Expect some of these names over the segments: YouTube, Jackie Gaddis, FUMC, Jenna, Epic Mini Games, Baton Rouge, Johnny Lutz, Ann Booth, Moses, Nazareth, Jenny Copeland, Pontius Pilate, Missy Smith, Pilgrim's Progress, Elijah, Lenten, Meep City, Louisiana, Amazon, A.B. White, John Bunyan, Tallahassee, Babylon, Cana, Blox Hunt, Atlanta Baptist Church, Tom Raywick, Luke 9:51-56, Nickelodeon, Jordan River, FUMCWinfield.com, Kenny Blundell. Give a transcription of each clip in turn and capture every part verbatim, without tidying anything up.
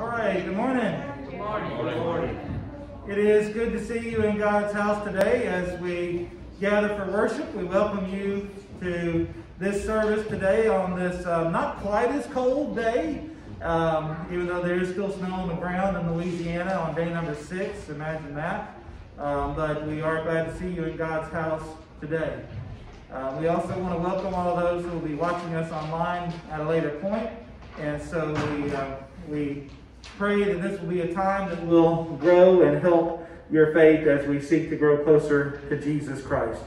All right, good morning. Good morning. Good morning. It is good to see you in God's house today as we gather for worship. We welcome you to this service today on this uh, not quite as cold day, um, even though there is still snow on the ground in Louisiana on day number six, imagine that. Um, but we are glad to see you in God's house today. Uh, we also want to welcome all those who will be watching us online at a later point. And so we, uh, we pray that this will be a time that will grow and help your faith as we seek to grow closer to Jesus Christ.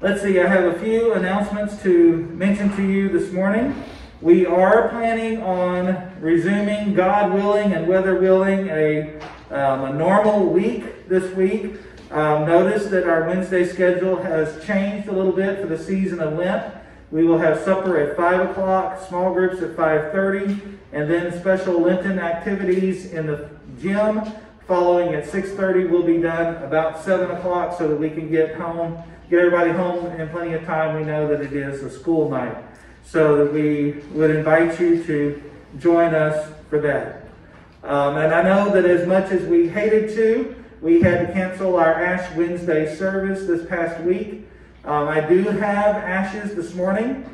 Let's see, I have a few announcements to mention to you this morning. We are planning on resuming, God willing and weather willing, a, um, a normal week this week. Um, notice that our Wednesday schedule has changed a little bit for the season of Lent. We will have supper at five o'clock, small groups at five thirty, and then special Lenten activities in the gym following at six thirty will be done about seven o'clock so that we can get home, get everybody home in plenty of time. We know that it is a school night, so that we would invite you to join us for that. Um, and I know that as much as we hated to, we had to cancel our Ash Wednesday service this past week. Um, I do have ashes this morning.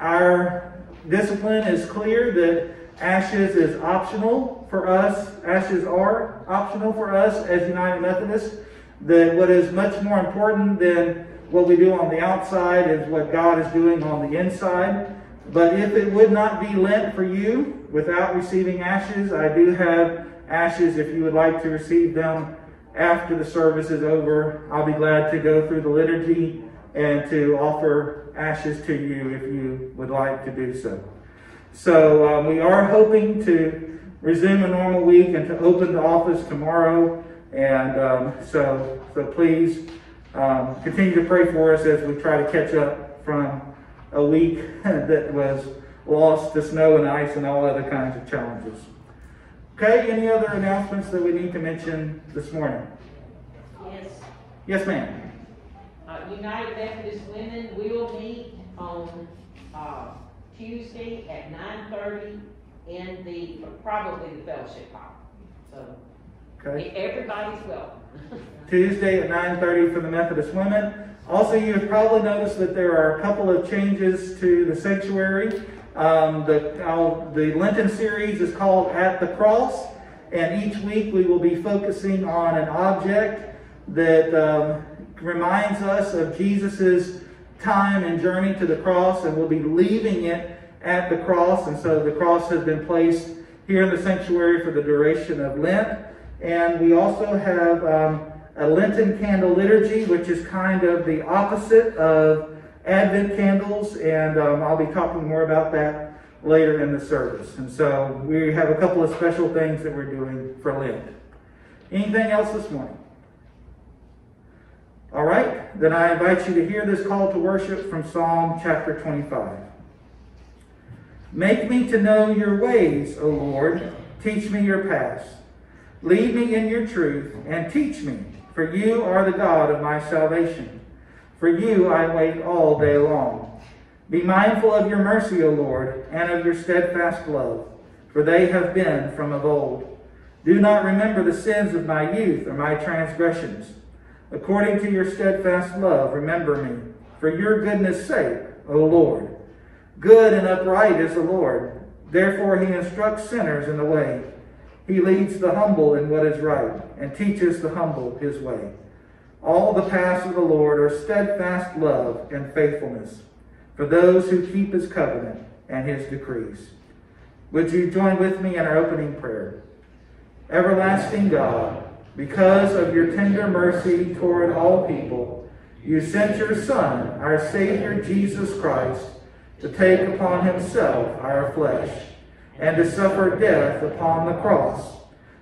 Our discipline is clear that ashes is optional for us. Ashes are optional for us as United Methodists. That what is much more important than what we do on the outside is what God is doing on the inside. But if it would not be Lent for you without receiving ashes, I do have ashes if you would like to receive them. After the service is over, I'll be glad to go through the liturgy and to offer ashes to you if you would like to do so. So um, we are hoping to resume a normal week and to open the office tomorrow. And um, so, so please um, continue to pray for us as we try to catch up from a week that was lost to snow and ice and all other kinds of challenges. Okay, any other announcements that we need to mention this morning? Yes. Yes, ma'am. Uh, United Methodist Women will meet on uh, Tuesday at nine thirty in the, probably the fellowship hall. So okay. Everybody's welcome. Tuesday at nine thirty for the Methodist Women. Also, you have probably noticed that there are a couple of changes to the sanctuary. Um, the, uh, the Lenten series is called At the Cross, and each week we will be focusing on an object that um, reminds us of Jesus' time and journey to the cross, and we'll be leaving it at the cross. And so the cross has been placed here in the sanctuary for the duration of Lent. And we also have um, a Lenten candle liturgy, which is kind of the opposite of Advent candles, and um, I'll be talking more about that later in the service. And so we have a couple of special things that we're doing for Lent. Anything else this morning? All right, then I invite you to hear this call to worship from Psalm chapter twenty-five. Make me to know your ways, O Lord. Teach me your paths. Lead me in your truth and teach me, for you are the God of my salvation. For you I wait all day long. Be mindful of your mercy, O Lord, and of your steadfast love, for they have been from of old. Do not remember the sins of my youth or my transgressions. According to your steadfast love, remember me, for your goodness' sake, O Lord. Good and upright is the Lord. Therefore he instructs sinners in the way. He leads the humble in what is right, and teaches the humble his way. All the paths of the Lord are steadfast love and faithfulness for those who keep his covenant and his decrees. Would you join with me in our opening prayer? Everlasting God, because of your tender mercy toward all people, you sent your Son, our Savior Jesus Christ, to take upon himself our flesh and to suffer death upon the cross,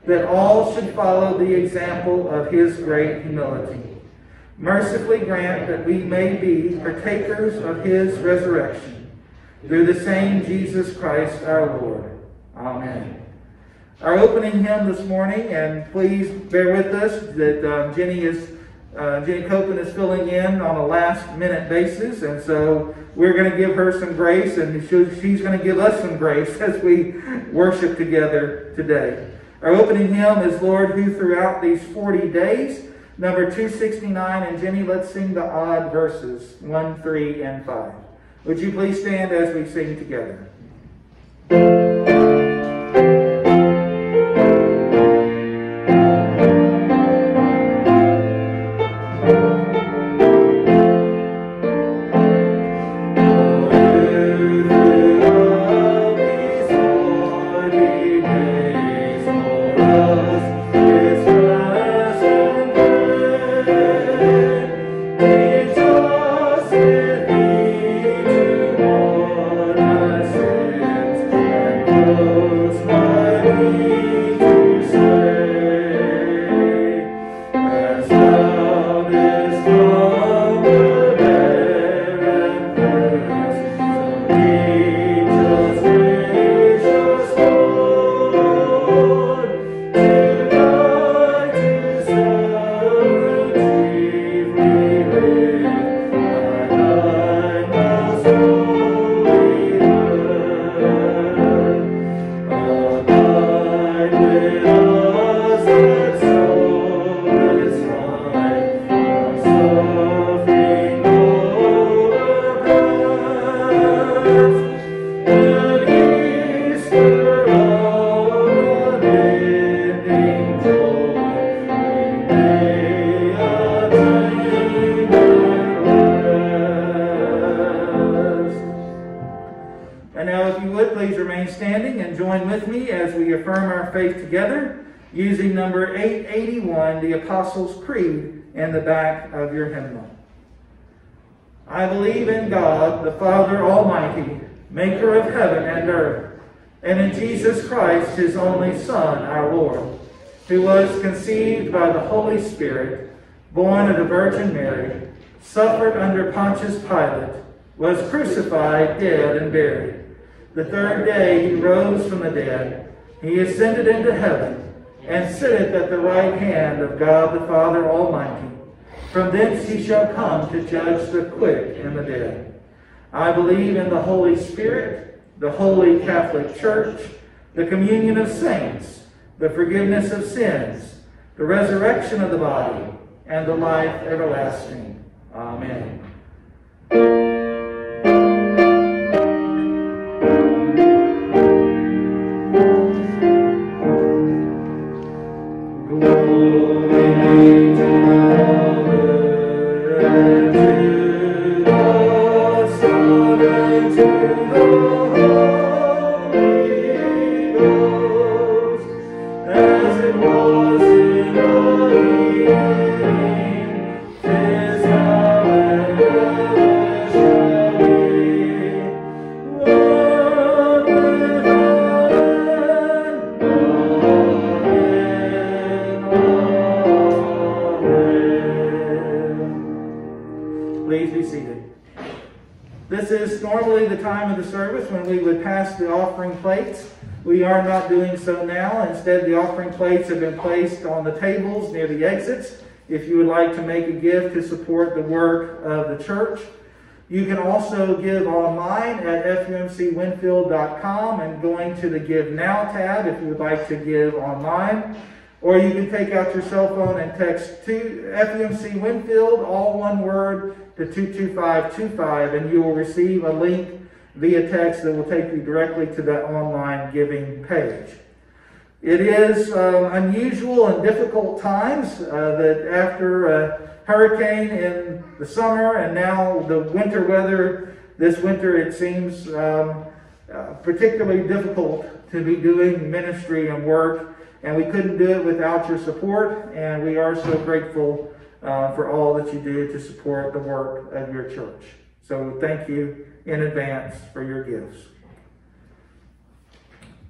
that all should follow the example of his great humility. Mercifully grant that we may be partakers of his resurrection, through the same Jesus Christ our Lord. Amen. Our opening hymn this morning, and please bear with us that um, Jenny is Uh, Jenny Copeland is filling in on a last-minute basis, and so we're going to give her some grace, and she, she's going to give us some grace as we worship together today. Our opening hymn is Lord, Who Throughout These forty days, number two sixty-nine, and Jenny, let's sing the odd verses, one, three, and five. Would you please stand as we sing together? Using number eight eighty-one, the Apostles' Creed, in the back of your hymnal. I believe in God, the Father Almighty, maker of heaven and earth, and in Jesus Christ, his only Son, our Lord, who was conceived by the Holy Spirit, born of the Virgin Mary, suffered under Pontius Pilate, was crucified, dead, and buried. The third day he rose from the dead. He ascended into heaven, and sitteth at the right hand of God the Father Almighty. From thence he shall come to judge the quick and the dead. I believe in the Holy Spirit, the Holy Catholic Church, the communion of saints, the forgiveness of sins, the resurrection of the body, and the life everlasting. Amen. The offering plates have been placed on the tables near the exits if you would like to make a gift to support the work of the church. You can also give online at F U M C Winfield dot com and going to the Give Now tab if you would like to give online. Or you can take out your cell phone and text to F U M C Winfield, all one word, to two two five two five, and you will receive a link via text that will take you directly to that online giving page. It is uh, unusual and difficult times uh, that after a hurricane in the summer and now the winter weather, this winter it seems um, uh, particularly difficult to be doing ministry and work, and we couldn't do it without your support, and we are so grateful uh, for all that you do to support the work of your church. So thank you in advance for your gifts.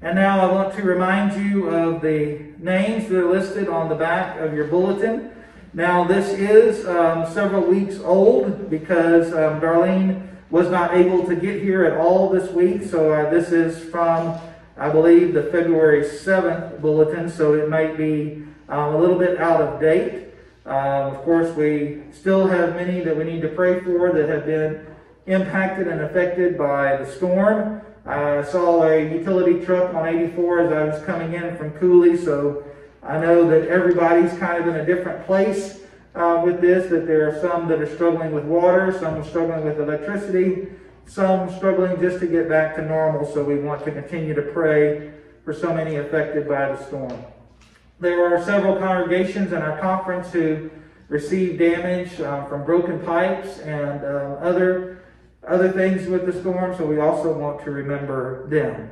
And now I want to remind you of the names that are listed on the back of your bulletin. Now this is um, several weeks old because um, Darlene was not able to get here at all this week. So uh, this is from, I believe, the February seventh bulletin. So it might be um, a little bit out of date. Um, of course, we still have many that we need to pray for that have been impacted and affected by the storm. I saw a utility truck on eighty-four as I was coming in from Cooley, so I know that everybody's kind of in a different place uh, with this, that there are some that are struggling with water, some are struggling with electricity, some struggling just to get back to normal, so we want to continue to pray for so many affected by the storm. There are several congregations in our conference who received damage uh, from broken pipes and uh, other, other things with the storm, so we also want to remember them.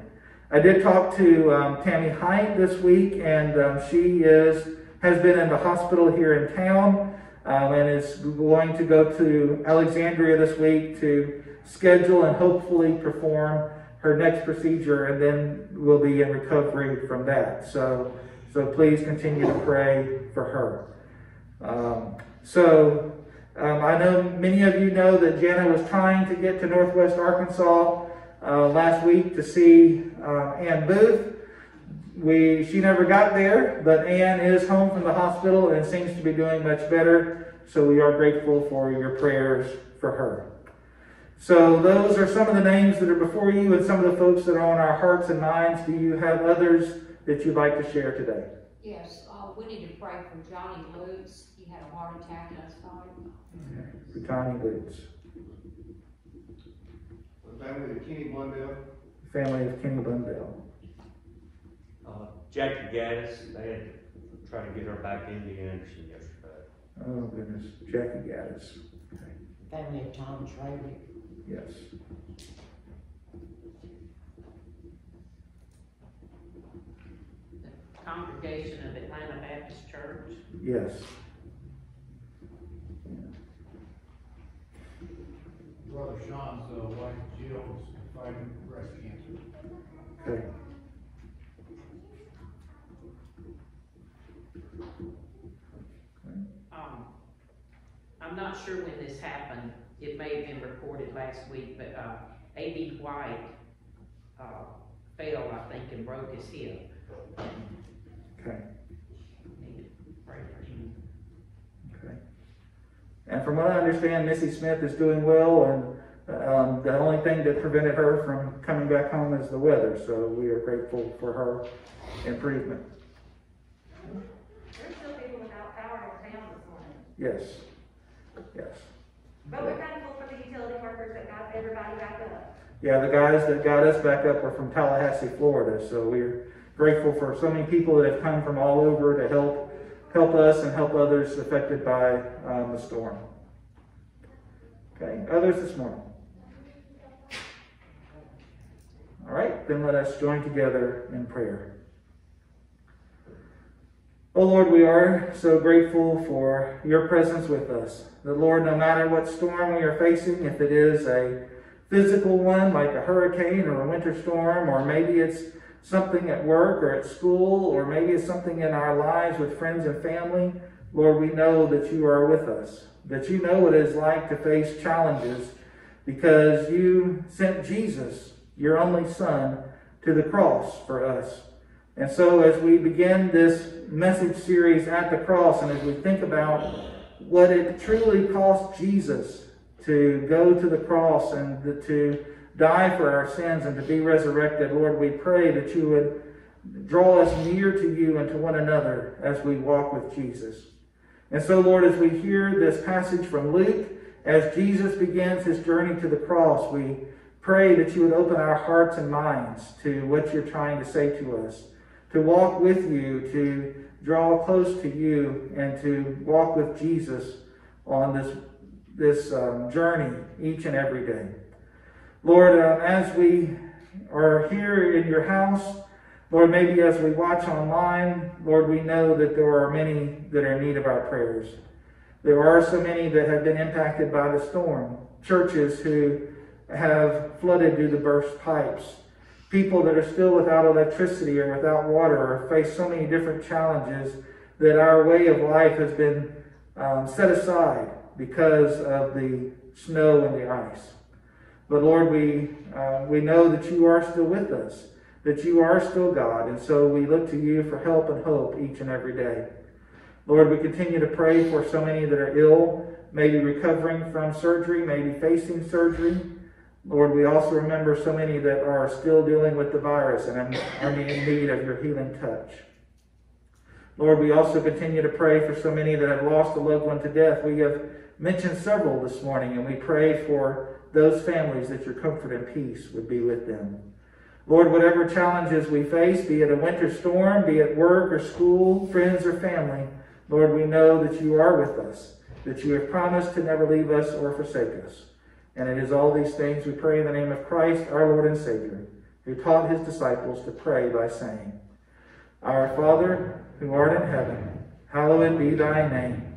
I did talk to um, Tammy Heint this week, and um, she is has been in the hospital here in town um, and is going to go to Alexandria this week to schedule and hopefully perform her next procedure, and then we'll be in recovery from that. So. So please continue to pray for her. Um, so um, I know many of you know that Jenna was trying to get to Northwest Arkansas uh, last week to see uh, Ann Booth. We, she never got there, but Ann is home from the hospital and seems to be doing much better. So we are grateful for your prayers for her. So those are some of the names that are before you and some of the folks that are on our hearts and minds. Do you have others that you'd like to share today? Yes, uh, we need to pray for Johnny Lutz. He had a heart attack last night. Okay, for Johnny Lutz. The family of Kenny Blundell. The family of Kenny Blundell. Uh, Jackie Gaddis, they had to try to get her back into Anderson yesterday. Oh, goodness, Jackie Gaddis. Okay. Family of Tom Raywick. Yes. Congregation of Atlanta Baptist Church. Yes. Yeah. Brother Sean's uh, wife Jill's fighting breast cancer. Okay. Um, I'm not sure when this happened. It may have been reported last week, but uh, A B White uh, fell, I think, and broke his hip. Okay. Okay. And from what I understand, Missy Smith is doing well, and um, the only thing that prevented her from coming back home is the weather. So we are grateful for her improvement. There's still people without power in town this morning. Yes. Yes. But we're thankful for the utility workers that got everybody back up. Yeah, the guys that got us back up were from Tallahassee, Florida. So we're grateful for so many people that have come from all over to help help us and help others affected by um, the storm. Okay, others this morning. All right, then let us join together in prayer. Oh Lord, we are so grateful for your presence with us. That Lord, no matter what storm we are facing, if it is a physical one like a hurricane or a winter storm, or maybe it's something at work or at school, or maybe it's something in our lives with friends and family, Lord, we know that you are with us, that you know what it is like to face challenges, because you sent Jesus, your only Son, to the cross for us. And so as we begin this message series at the cross, and as we think about what it truly cost Jesus to go to the cross and to die for our sins and to be resurrected, Lord, we pray that you would draw us near to you and to one another as we walk with Jesus. And so, Lord, as we hear this passage from Luke, as Jesus begins his journey to the cross, we pray that you would open our hearts and minds to what you're trying to say to us, to walk with you, to draw close to you, and to walk with Jesus on this, this um, journey each and every day. Lord, uh, as we are here in your house, Lord, maybe as we watch online, Lord, we know that there are many that are in need of our prayers. There are so many that have been impacted by the storm. Churches who have flooded due to burst pipes. People that are still without electricity or without water or face so many different challenges that our way of life has been um, set aside because of the snow and the ice. But Lord, we, uh, we know that you are still with us, that you are still God, and so we look to you for help and hope each and every day. Lord, we continue to pray for so many that are ill, maybe recovering from surgery, maybe facing surgery. Lord, we also remember so many that are still dealing with the virus and are in need of your healing touch. Lord, we also continue to pray for so many that have lost a loved one to death. We have mentioned several this morning, and we pray for those families that your comfort and peace would be with them. Lord, whatever challenges we face, be it a winter storm, be it work or school, friends or family, Lord, we know that you are with us, that you have promised to never leave us or forsake us. And it is all these things we pray in the name of Christ, our Lord and Savior, who taught his disciples to pray by saying, Our Father, who art in heaven, hallowed be thy name.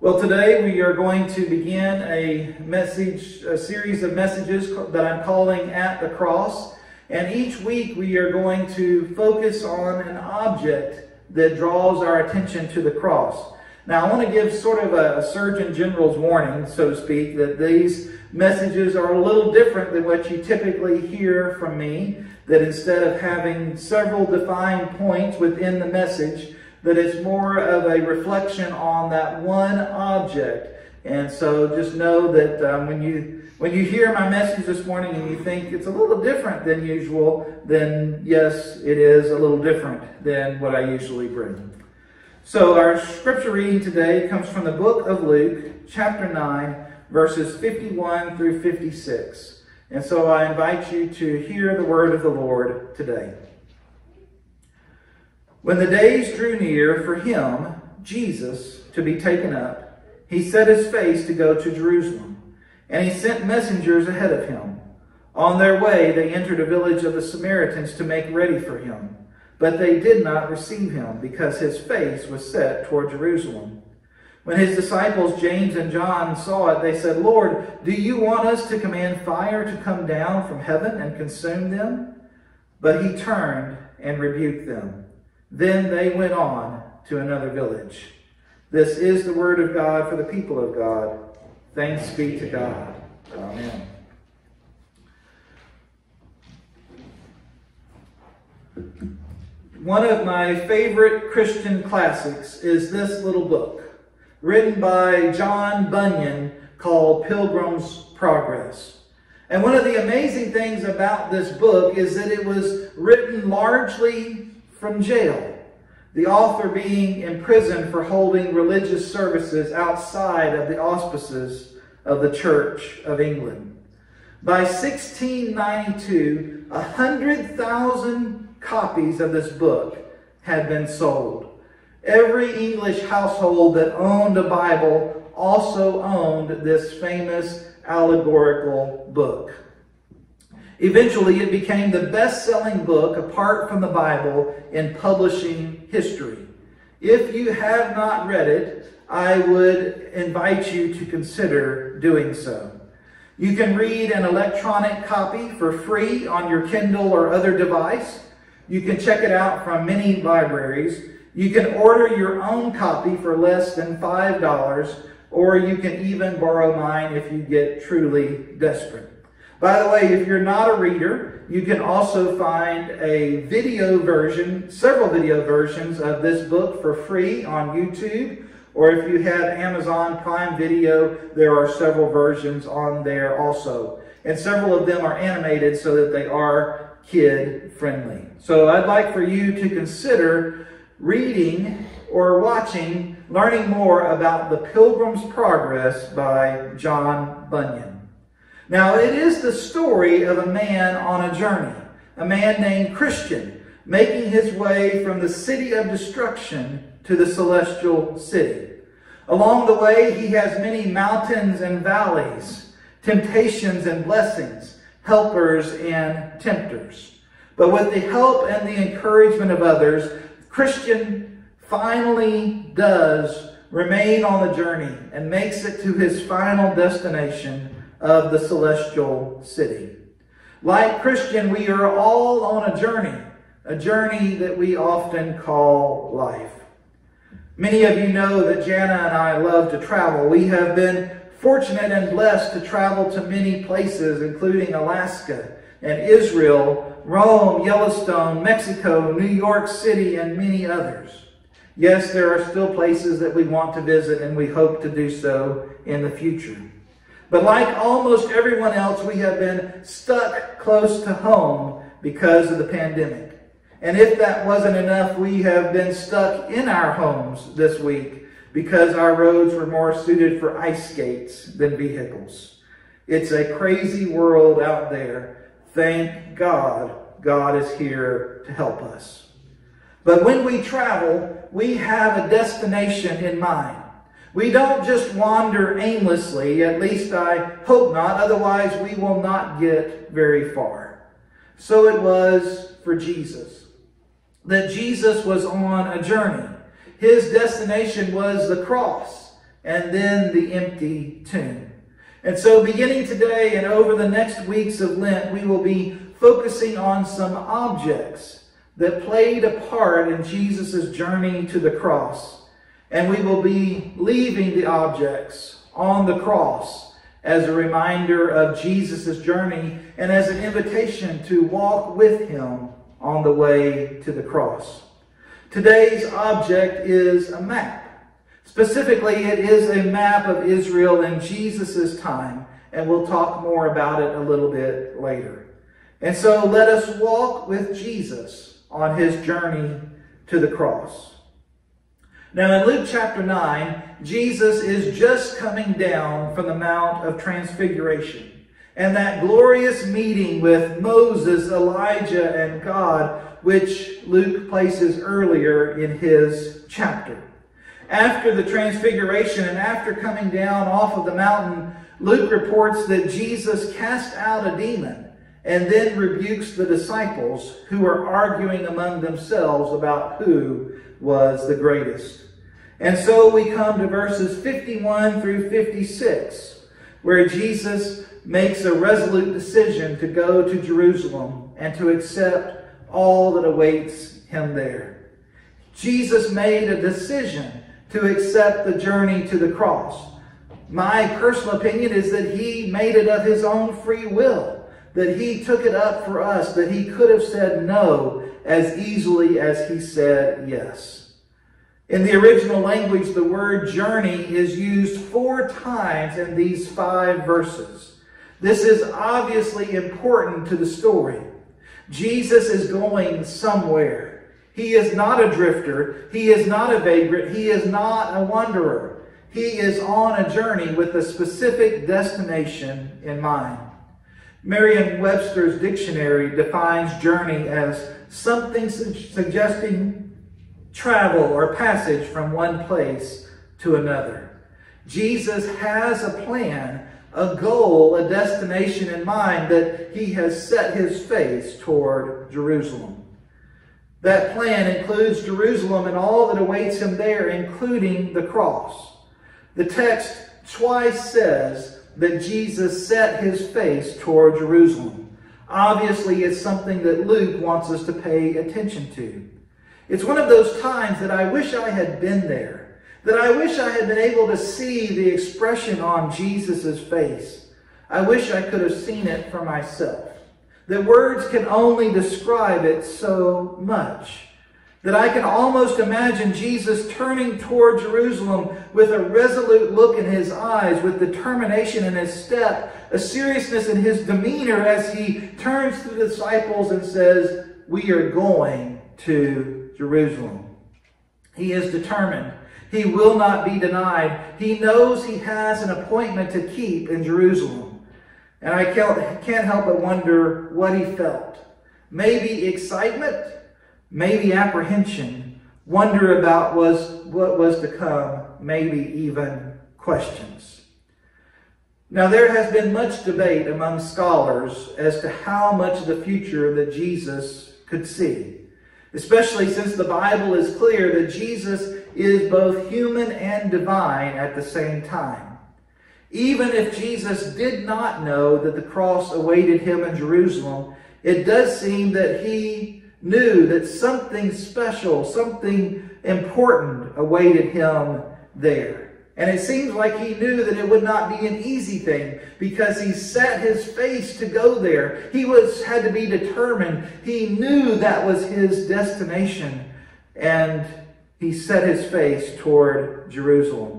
Well, today we are going to begin a message, a series of messages that I'm calling At the Cross. And each week we are going to focus on an object that draws our attention to the cross. Now, I want to give sort of a Surgeon General's warning, so to speak, that these messages are a little different than what you typically hear from me, that instead of having several defined points within the message, that it's more of a reflection on that one object. And so just know that um, when you when you hear my message this morning and you think it's a little different than usual, then yes, it is a little different than what I usually bring. So our scripture reading today comes from the book of Luke, chapter nine, verses fifty-one through fifty-six. And so I invite you to hear the word of the Lord today. When the days drew near for him, Jesus, to be taken up, he set his face to go to Jerusalem, and he sent messengers ahead of him. On their way, they entered a village of the Samaritans to make ready for him, but they did not receive him, because his face was set toward Jerusalem. When his disciples James and John saw it, they said, Lord, do you want us to command fire to come down from heaven and consume them? But he turned and rebuked them. Then they went on to another village. This is the word of God for the people of God. Thanks be to God. Amen. One of my favorite Christian classics is this little book, written by John Bunyan, called Pilgrim's Progress. And one of the amazing things about this book is that it was written largely from jail, the author being imprisoned for holding religious services outside of the auspices of the Church of England. By sixteen ninety-two, one hundred thousand copies of this book had been sold. Every English household that owned a Bible also owned this famous allegorical book. Eventually, it became the best-selling book, apart from the Bible, in publishing history. If you have not read it, I would invite you to consider doing so. You can read an electronic copy for free on your Kindle or other device. You can check it out from many libraries. You can order your own copy for less than five dollars, or you can even borrow mine if you get truly desperate. By the way, if you're not a reader, you can also find a video version, several video versions of this book for free on YouTube, or if you have Amazon Prime Video, there are several versions on there also. And several of them are animated so that they are kid-friendly. So I'd like for you to consider reading or watching, learning more about The Pilgrim's Progress by John Bunyan. Now, it is the story of a man on a journey, a man named Christian, making his way from the city of destruction to the celestial city. Along the way, he has many mountains and valleys, temptations and blessings, helpers and tempters. But with the help and the encouragement of others, Christian finally does remain on the journey and makes it to his final destination of the celestial city. Like Christian, we are all on a journey, a journey that we often call life. Many of you know that Jenna and I love to travel. We have been fortunate and blessed to travel to many places, including Alaska and Israel, Rome, Yellowstone, Mexico, New York City, and many others. Yes, there are still places that we want to visit, and we hope to do so in the future. But like almost everyone else, we have been stuck close to home because of the pandemic. And if that wasn't enough, we have been stuck in our homes this week because our roads were more suited for ice skates than vehicles. It's a crazy world out there. Thank God, God is here to help us. But when we travel, we have a destination in mind. We don't just wander aimlessly, at least I hope not, otherwise we will not get very far. So it was for Jesus. That Jesus was on a journey. His destination was the cross and then the empty tomb. And so beginning today and over the next weeks of Lent, we will be focusing on some objects that played a part in Jesus' journey to the cross. And we will be leaving the objects on the cross as a reminder of Jesus' journey and as an invitation to walk with him on the way to the cross. Today's object is a map. Specifically, it is a map of Israel in Jesus' time, and we'll talk more about it a little bit later. And so let us walk with Jesus on his journey to the cross. Now in Luke chapter nine, Jesus is just coming down from the Mount of Transfiguration. And that glorious meeting with Moses, Elijah, and God, which Luke places earlier in his chapter. After the transfiguration and after coming down off of the mountain, Luke reports that Jesus cast out a demon and then rebukes the disciples who are arguing among themselves about who was the greatest. And so we come to verses fifty-one through fifty-six, where Jesus makes a resolute decision to go to Jerusalem and to accept all that awaits him there. Jesus made a decision to accept the journey to the cross. My personal opinion is that he made it of his own free will, that he took it up for us, that he could have said no as easily as he said yes. In the original language, the word journey is used four times in these five verses. This is obviously important to the story. Jesus is going somewhere. He is not a drifter. He is not a vagrant. He is not a wanderer. He is on a journey with a specific destination in mind. Merriam-Webster's dictionary defines journey as something su- suggesting travel or passage from one place to another. Jesus has a plan, a goal, a destination in mind, that he has set his face toward Jerusalem. That plan includes Jerusalem and all that awaits him there, including the cross. The text twice says that Jesus set his face toward Jerusalem. Obviously, it's something that Luke wants us to pay attention to. It's one of those times that I wish I had been there, that I wish I had been able to see the expression on Jesus' face. I wish I could have seen it for myself. That words can only describe it so much. That I can almost imagine Jesus turning toward Jerusalem with a resolute look in his eyes, with determination in his step, a seriousness in his demeanor as he turns to the disciples and says, "We are going to Jerusalem." He is determined. He will not be denied. He knows he has an appointment to keep in Jerusalem. And I can't help but wonder what he felt. Maybe excitement, maybe apprehension, wonder about was what was to come, maybe even questions. Now there has been much debate among scholars as to how much of the future that Jesus could see, especially since the Bible is clear that Jesus is both human and divine at the same time. Even if Jesus did not know that the cross awaited him in Jerusalem, it does seem that he knew that something special, something important awaited him there. And it seems like he knew that it would not be an easy thing, because he set his face to go there. He was had to be determined. He knew that was his destination, and he set his face toward Jerusalem.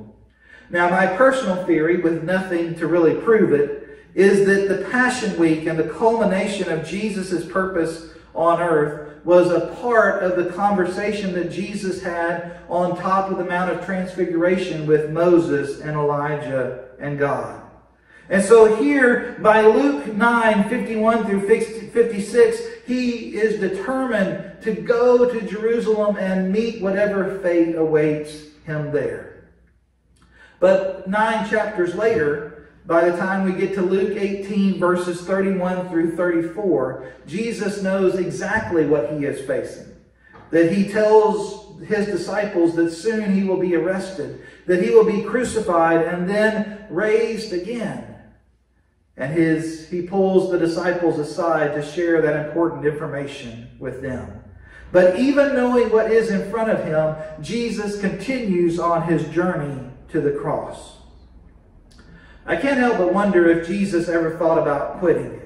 Now, my personal theory, with nothing to really prove it, is that the Passion Week and the culmination of Jesus' purpose on earth was a part of the conversation that Jesus had on top of the Mount of Transfiguration with Moses and Elijah and God. And so here, by Luke nine fifty-one through fifty-six, he is determined to go to Jerusalem and meet whatever fate awaits him there. But nine chapters later, by the time we get to Luke eighteen, verses thirty-one through thirty-four, Jesus knows exactly what he is facing. That he tells his disciples that soon he will be arrested, that he will be crucified and then raised again. And his, he pulls the disciples aside to share that important information with them. But even knowing what is in front of him, Jesus continues on his journey to the cross. I can't help but wonder if Jesus ever thought about quitting.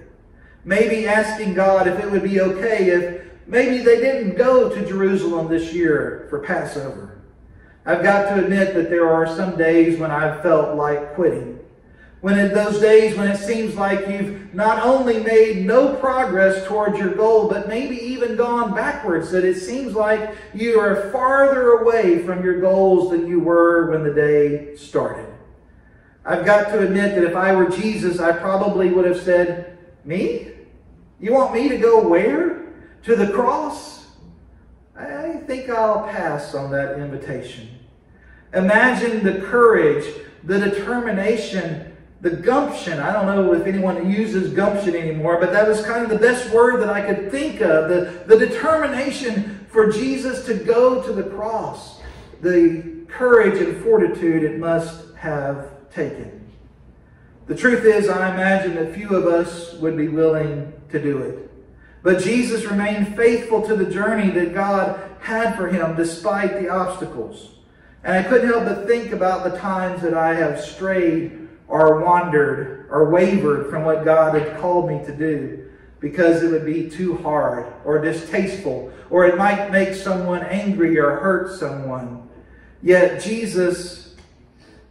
Maybe asking God if it would be okay if maybe they didn't go to Jerusalem this year for Passover. I've got to admit that there are some days when I've felt like quitting. When in those days when it seems like you've not only made no progress towards your goal, but maybe even gone backwards, that it seems like you are farther away from your goals than you were when the day started. I've got to admit that if I were Jesus, I probably would have said, "Me? You want me to go where? To the cross? I think I'll pass on that invitation." Imagine the courage, the determination, the gumption. I don't know if anyone uses gumption anymore, but that was kind of the best word that I could think of. The, the determination for Jesus to go to the cross. The courage and fortitude it must have taken. The truth is, I imagine that few of us would be willing to do it. But Jesus remained faithful to the journey that God had for him despite the obstacles. And I couldn't help but think about the times that I have strayed or wandered or wavered from what God had called me to do because it would be too hard or distasteful, or it might make someone angry or hurt someone. Yet Jesus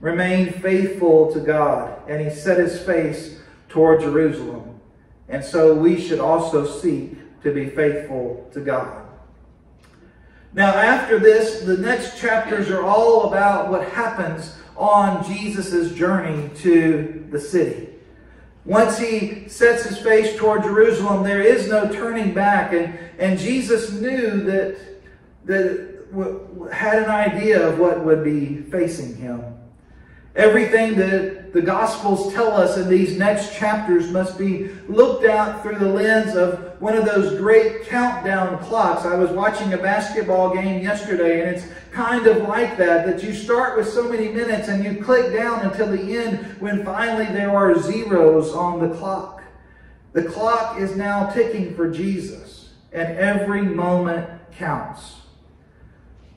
remained faithful to God, and he set his face toward Jerusalem. And so we should also seek to be faithful to God. Now, after this, the next chapters are all about what happens on Jesus' journey to the city. Once he sets his face toward Jerusalem, there is no turning back. And, and Jesus knew that, that had an idea of what would be facing him. Everything that the Gospels tell us in these next chapters must be looked at through the lens of one of those great countdown clocks. I was watching a basketball game yesterday, and it's kind of like that, that you start with so many minutes and you click down until the end when finally there are zeros on the clock. The clock is now ticking for Jesus, and every moment counts.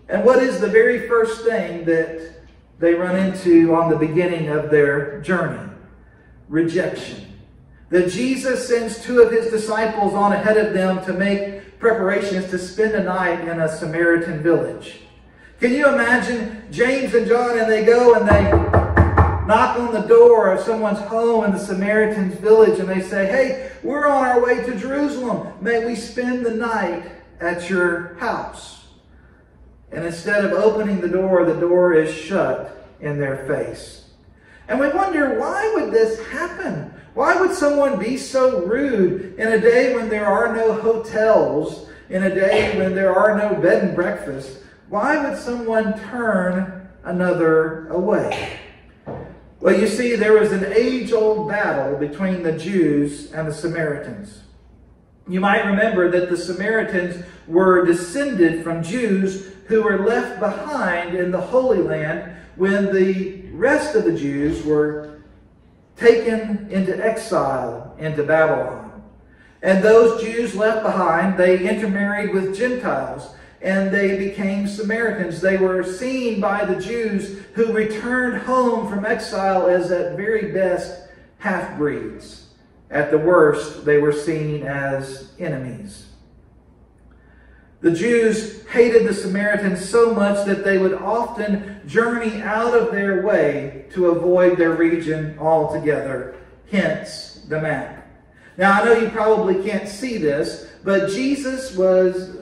And what is the very first thing that they run into on the beginning of their journey? Rejection. That Jesus sends two of his disciples on ahead of them to make preparations to spend a night in a Samaritan village. Can you imagine James and John, and they go and they knock on the door of someone's home in the Samaritan's village, and they say, "Hey, we're on our way to Jerusalem. May we spend the night at your house?" And instead of opening the door, the door is shut in their face. And we wonder, why would this happen? Why would someone be so rude in a day when there are no hotels, in a day when there are no bed and breakfast? Why would someone turn another away? Well, you see, there was an age-old battle between the Jews and the Samaritans. You might remember that the Samaritans were descended from Jews who were left behind in the Holy Land when the rest of the Jews were taken into exile into Babylon. And those Jews left behind, they intermarried with Gentiles, and they became Samaritans. They were seen by the Jews who returned home from exile as at very best half-breeds. At the worst, they were seen as enemies. The Jews hated the Samaritans so much that they would often journey out of their way to avoid their region altogether, hence the map. Now, I know you probably can't see this, but Jesus was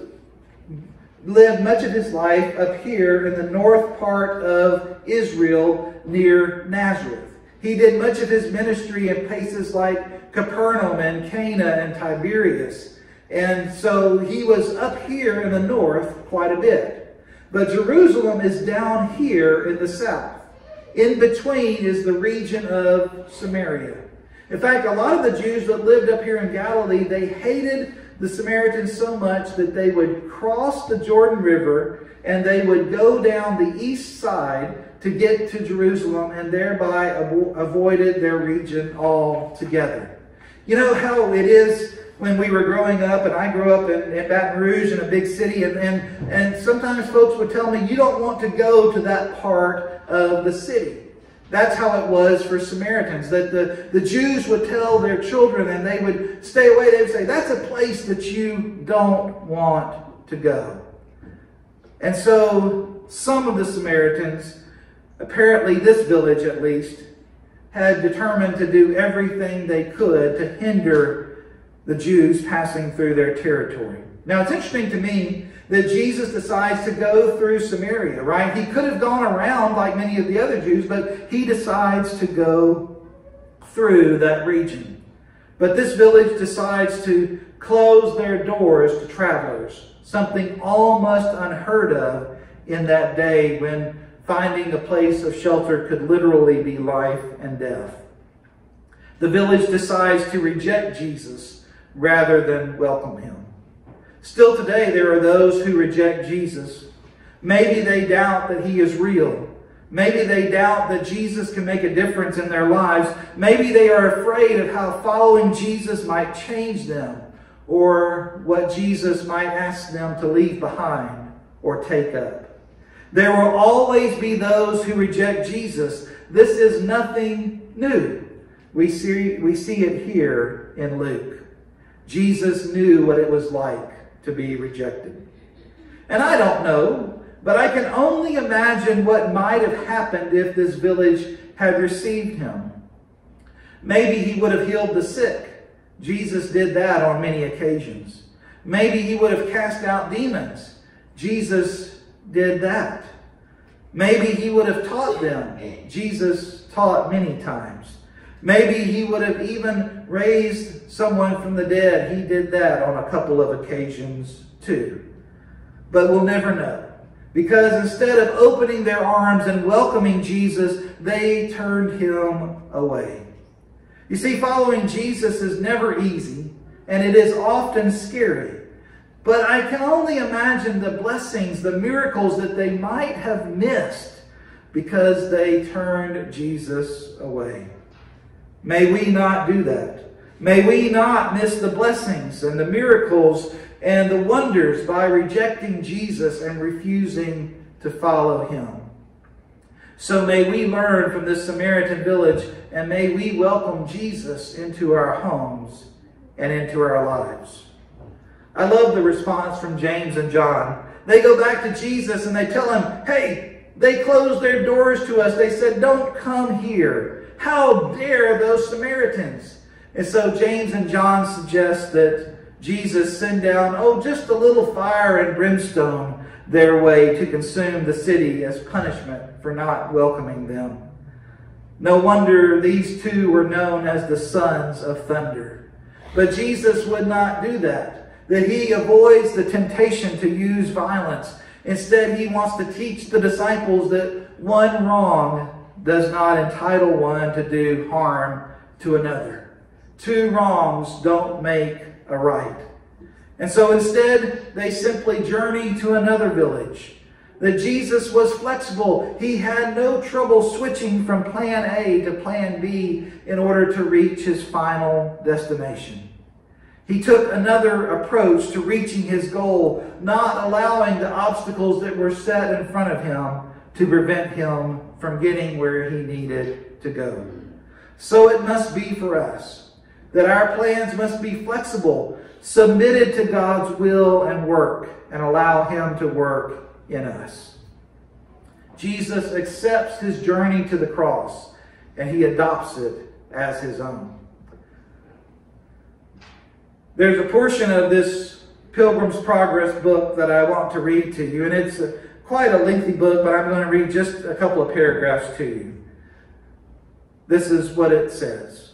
lived much of his life up here in the north part of Israel near Nazareth. He did much of his ministry in places like Capernaum and Cana and Tiberias. And so he was up here in the north quite a bit. But Jerusalem is down here in the south. In between is the region of Samaria. In fact, a lot of the Jews that lived up here in Galilee, they hated the Samaritans so much that they would cross the Jordan River and they would go down the east side to get to Jerusalem, and thereby avo- avoided their region altogether. You know how it is when we were growing up, and I grew up in, in Baton Rouge in a big city, and, and, and sometimes folks would tell me, you don't want to go to that part of the city. That's how it was for Samaritans, that the, the Jews would tell their children, and they would stay away, they would say, that's a place that you don't want to go. And so some of the Samaritans, apparently this village at least, had determined to do everything they could to hinder the Jews passing through their territory. Now, it's interesting to me that Jesus decides to go through Samaria, right? He could have gone around like many of the other Jews, but he decides to go through that region. But this village decides to close their doors to travelers, something almost unheard of in that day when finding a place of shelter could literally be life and death. The village decides to reject Jesus rather than welcome him. Still today, there are those who reject Jesus. Maybe they doubt that he is real. Maybe they doubt that Jesus can make a difference in their lives. Maybe they are afraid of how following Jesus might change them, or what Jesus might ask them to leave behind or take up. There will always be those who reject Jesus. This is nothing new. We see, we see it here in Luke. Jesus knew what it was like to be rejected. And I don't know, but I can only imagine what might have happened if this village had received him. Maybe he would have healed the sick. Jesus did that on many occasions. Maybe he would have cast out demons. Jesus did that. Maybe he would have taught them. Jesus taught many times. Maybe he would have even raised someone from the dead. He did that on a couple of occasions too. But we'll never know. Because instead of opening their arms and welcoming Jesus, they turned him away. You see, following Jesus is never easy, and it is often scary. But I can only imagine the blessings, the miracles that they might have missed because they turned Jesus away. May we not do that. May we not miss the blessings and the miracles and the wonders by rejecting Jesus and refusing to follow him. So may we learn from this Samaritan village, and may we welcome Jesus into our homes and into our lives. I love the response from James and John. They go back to Jesus and they tell him, hey, they closed their doors to us. They said, don't come here. How dare those Samaritans? And so James and John suggest that Jesus send down, oh, just a little fire and brimstone their way to consume the city as punishment for not welcoming them. No wonder these two were known as the sons of thunder. But Jesus would not do that, that he avoids the temptation to use violence. Instead, he wants to teach the disciples that one wrong does not entitle one to do harm to another. Two wrongs don't make a right. And so instead, they simply journey to another village. that Jesus was flexible. He had no trouble switching from plan A to plan B in order to reach his final destination. He took another approach to reaching his goal, not allowing the obstacles that were set in front of him to prevent him from getting where he needed to go. So it must be for us, that our plans must be flexible, submitted to God's will and work, and allow him to work in us. Jesus accepts his journey to the cross, and he adopts it as his own. There's a portion of this Pilgrim's Progress book that I want to read to you, and it's a, quite a lengthy book, but I'm going to read just a couple of paragraphs to you. This is what it says.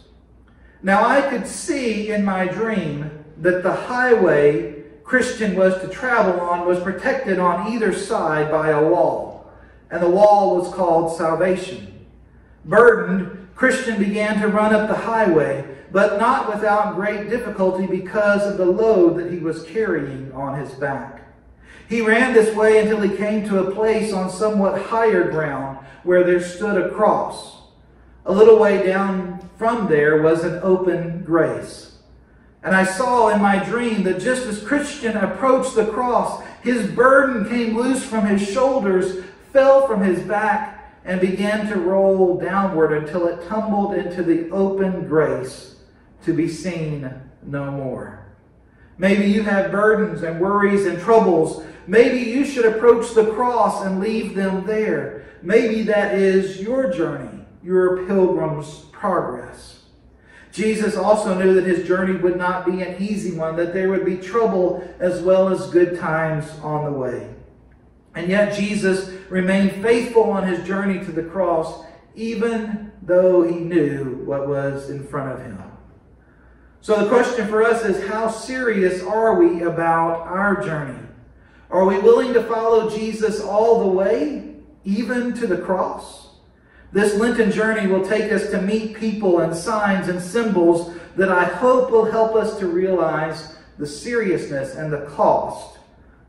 Now I could see in my dream that the highway Christian was to travel on was protected on either side by a wall, and the wall was called salvation. Burdened, Christian began to run up the highway, but not without great difficulty because of the load that he was carrying on his back. He ran this way until he came to a place on somewhat higher ground where there stood a cross. A little way down from there was an open grace. And I saw in my dream that just as Christian approached the cross, his burden came loose from his shoulders, fell from his back, and began to roll downward until it tumbled into the open grace to be seen no more. Maybe you have burdens and worries and troubles. Maybe you should approach the cross and leave them there. Maybe that is your journey, your pilgrim's progress. Jesus also knew that his journey would not be an easy one, that there would be trouble as well as good times on the way. And yet Jesus remained faithful on his journey to the cross, even though he knew what was in front of him. So the question for us is, how serious are we about our journey? Are we willing to follow Jesus all the way, even to the cross? This Lenten journey will take us to meet people and signs and symbols that I hope will help us to realize the seriousness and the cost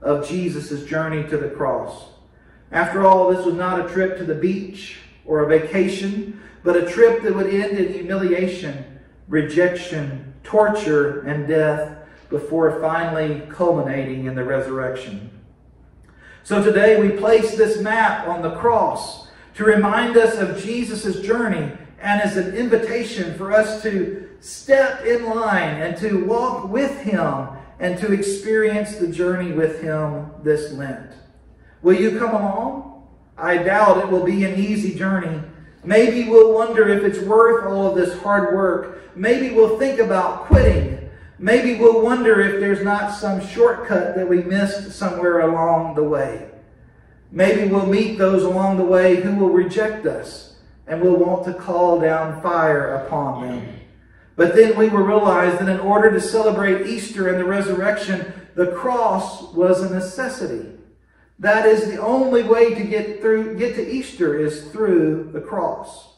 of Jesus' journey to the cross. After all, this was not a trip to the beach or a vacation, but a trip that would end in humiliation, rejection, torture, and death before finally culminating in the resurrection. So today we place this map on the cross to remind us of Jesus' journey and as an invitation for us to step in line and to walk with him and to experience the journey with him this Lent. Will you come along? I doubt it will be an easy journey. Maybe we'll wonder if it's worth all of this hard work. Maybe we'll think about quitting. Maybe we'll wonder if there's not some shortcut that we missed somewhere along the way. Maybe we'll meet those along the way who will reject us and will want to call down fire upon them. But then we will realize that in order to celebrate Easter and the resurrection, the cross was a necessity. That is the only way to get through, get to Easter is through the cross.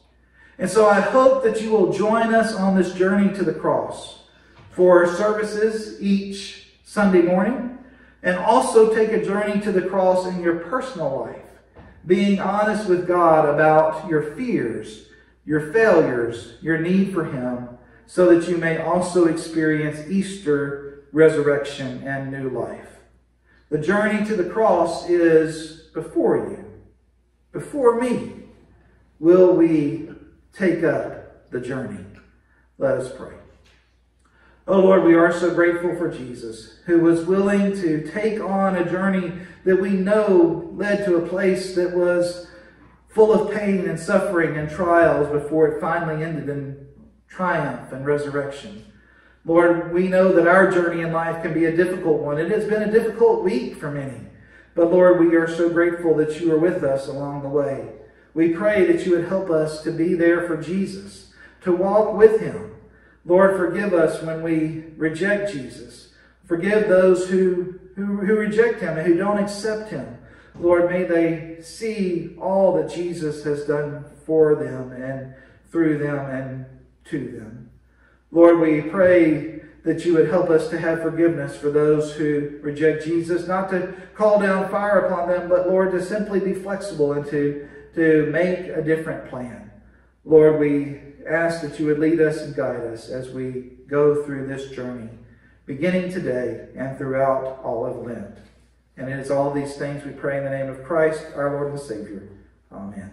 And so I hope that you will join us on this journey to the cross for services each Sunday morning. And also take a journey to the cross in your personal life, being honest with God about your fears, your failures, your need for him, so that you may also experience Easter, resurrection, and new life. The journey to the cross is before you. Before me, will we take up the journey? Let us pray. Oh Lord, we are so grateful for Jesus, who was willing to take on a journey that we know led to a place that was full of pain and suffering and trials before it finally ended in triumph and resurrection. Lord, we know that our journey in life can be a difficult one. It has been a difficult week for many, but Lord, we are so grateful that you are with us along the way. We pray that you would help us to be there for Jesus, to walk with him. Lord, forgive us when we reject Jesus. Forgive those who, who, who reject him and who don't accept him. Lord, may they see all that Jesus has done for them and through them and to them. Lord, we pray that you would help us to have forgiveness for those who reject Jesus, not to call down fire upon them, but Lord, to simply be flexible and to, to make a different plan. Lord, we ask that you would lead us and guide us as we go through this journey, beginning today and throughout all of Lent. And it is all these things we pray in the name of Christ, our Lord and Savior. Amen.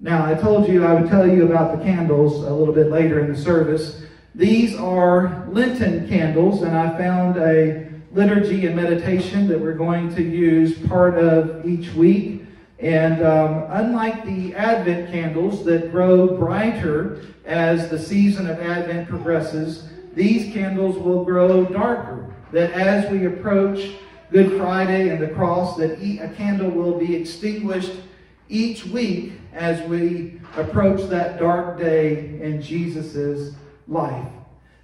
Now, I told you I would tell you about the candles a little bit later in the service. These are Lenten candles, and I found a liturgy and meditation that we're going to use part of each week. And um, unlike the Advent candles that grow brighter as the season of Advent progresses, these candles will grow darker, that as we approach Good Friday and the cross, that a candle will be extinguished each week as we approach that dark day in Jesus's life.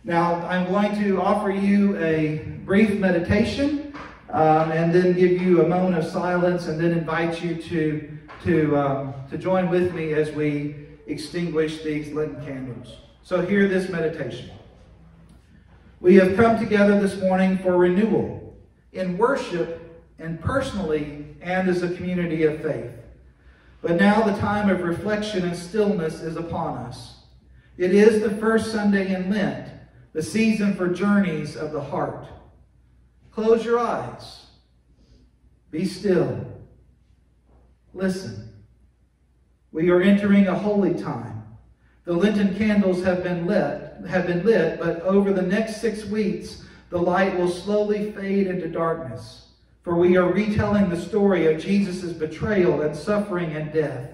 Now, I'm going to offer you a brief meditation um, and then give you a moment of silence and then invite you to, to, um, to join with me as we extinguish these Lenten candles. So hear this meditation. We have come together this morning for renewal in worship and personally and as a community of faith. But now the time of reflection and stillness is upon us. It is the first Sunday in Lent, the season for journeys of the heart. Close your eyes. Be still. Listen. We are entering a holy time. The Lenten candles have been lit, have been lit, but over the next six weeks, the light will slowly fade into darkness. For we are retelling the story of Jesus' betrayal and suffering and death.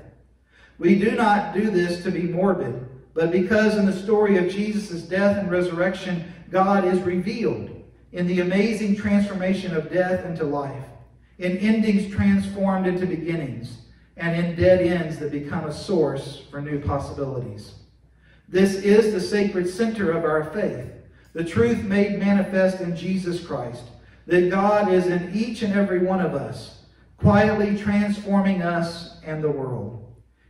We do not do this to be morbid, but because in the story of Jesus' death and resurrection, God is revealed in the amazing transformation of death into life, in endings transformed into beginnings, and in dead ends that become a source for new possibilities. This is the sacred center of our faith, the truth made manifest in Jesus Christ, that God is in each and every one of us, quietly transforming us and the world.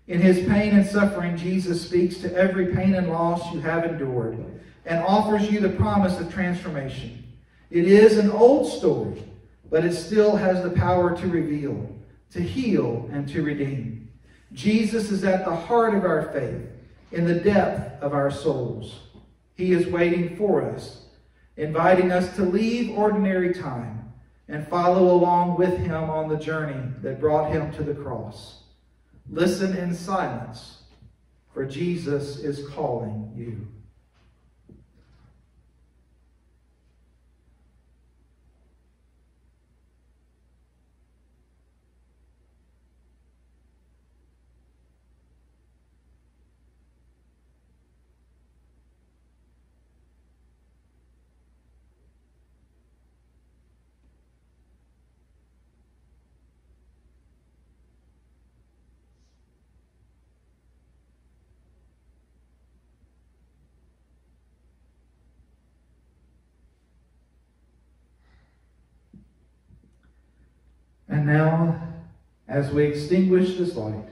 In his pain and suffering, Jesus speaks to every pain and loss you have endured and offers you the promise of transformation. It is an old story, but it still has the power to reveal, to heal, and to redeem. Jesus is at the heart of our faith, in the depth of our souls. He is waiting for us, inviting us to leave ordinary time and follow along with him on the journey that brought him to the cross. Listen in silence, for Jesus is calling you. And now, as we extinguish this light,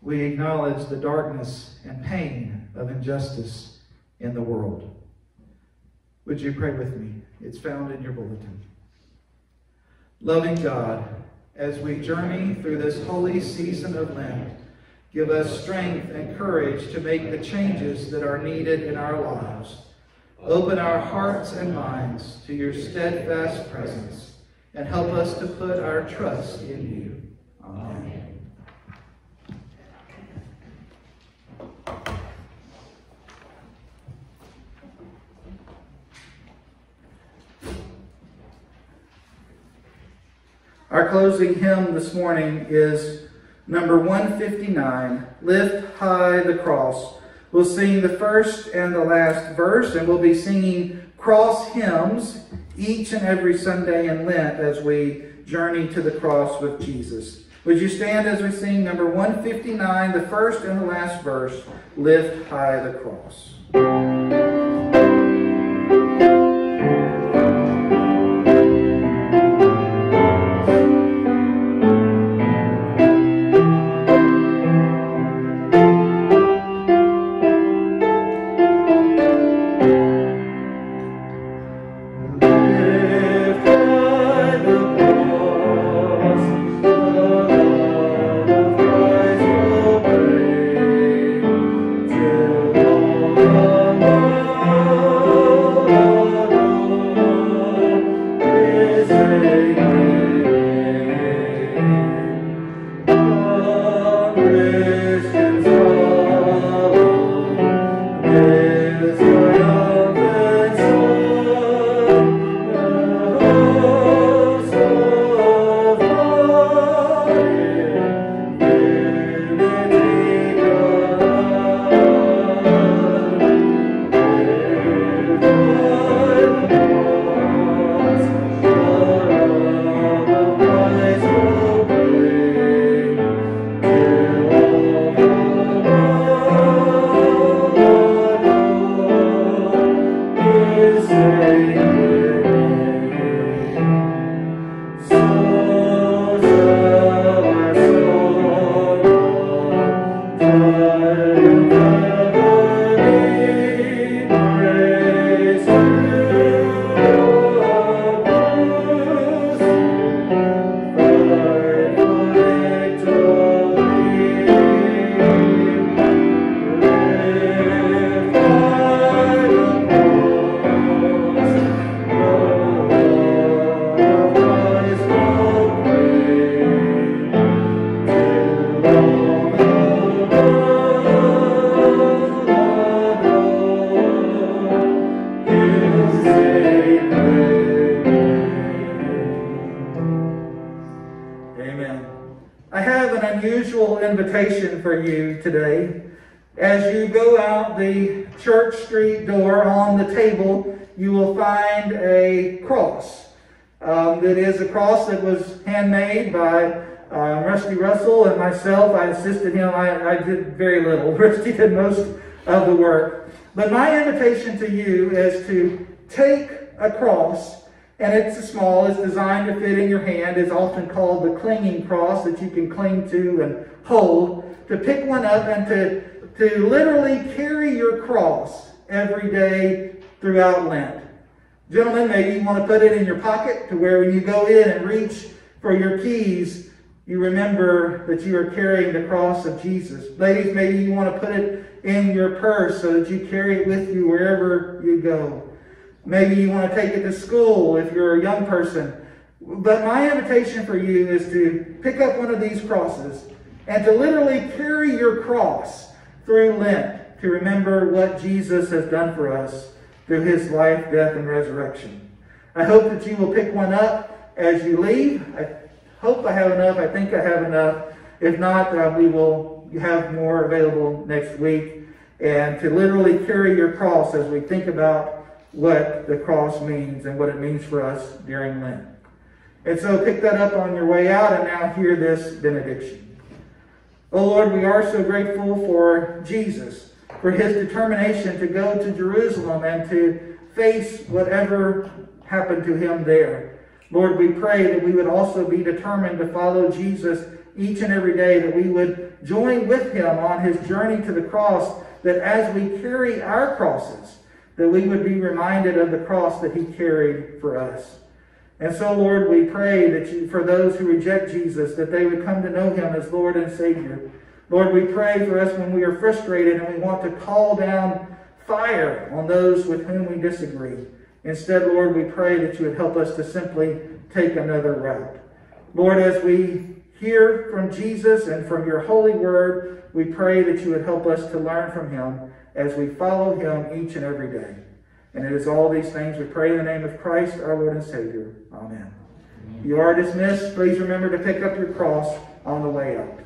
we acknowledge the darkness and pain of injustice in the world. Would you pray with me? It's found in your bulletin. Loving God, as we journey through this holy season of Lent, give us strength and courage to make the changes that are needed in our lives. Open our hearts and minds to your steadfast presence and help us to put our trust in you. Amen. Our closing hymn this morning is number one fifty-nine, Lift High the Cross. We'll sing the first and the last verse, and we'll be singing cross hymns each and every Sunday in Lent as we journey to the cross with Jesus. Would you stand as we sing number one fifty-nine, the first and the last verse, Lift High the Cross. For you today. As you go out the Church Street door, on the table you will find a cross. Um, it is a cross that was handmade by uh, Rusty Russell and myself. I assisted him. I, I did very little. Rusty did most of the work. But my invitation to you is to take a cross, and it's a small, it's designed to fit in your hand. It's often called the clinging cross, that you can cling to and hold. To pick one up and to, to literally carry your cross every day throughout Lent. Gentlemen, maybe you want to put it in your pocket to where when you go in and reach for your keys, you remember that you are carrying the cross of Jesus. Ladies, maybe you want to put it in your purse so that you carry it with you wherever you go. Maybe you want to take it to school if you're a young person. But my invitation for you is to pick up one of these crosses and to literally carry your cross through Lent, to remember what Jesus has done for us through his life, death, and resurrection. I hope that you will pick one up as you leave. I hope I have enough. I think I have enough. If not, uh, we will have more available next week. And to literally carry your cross as we think about what the cross means and what it means for us during Lent. And so pick that up on your way out, and now hear this benediction. Oh Lord, we are so grateful for Jesus, for his determination to go to Jerusalem and to face whatever happened to him there. Lord, we pray that we would also be determined to follow Jesus each and every day, that we would join with him on his journey to the cross, that as we carry our crosses, that we would be reminded of the cross that he carried for us. And so, Lord, we pray that you, for those who reject Jesus, that they would come to know him as Lord and Savior. Lord, we pray for us when we are frustrated and we want to call down fire on those with whom we disagree. Instead, Lord, we pray that you would help us to simply take another route. Lord, as we hear from Jesus and from your holy word, we pray that you would help us to learn from him as we follow him each and every day. And it is all these things we pray in the name of Christ, our Lord and Savior. Amen. Amen. You are dismissed. Please remember to pick up your cross on the way out.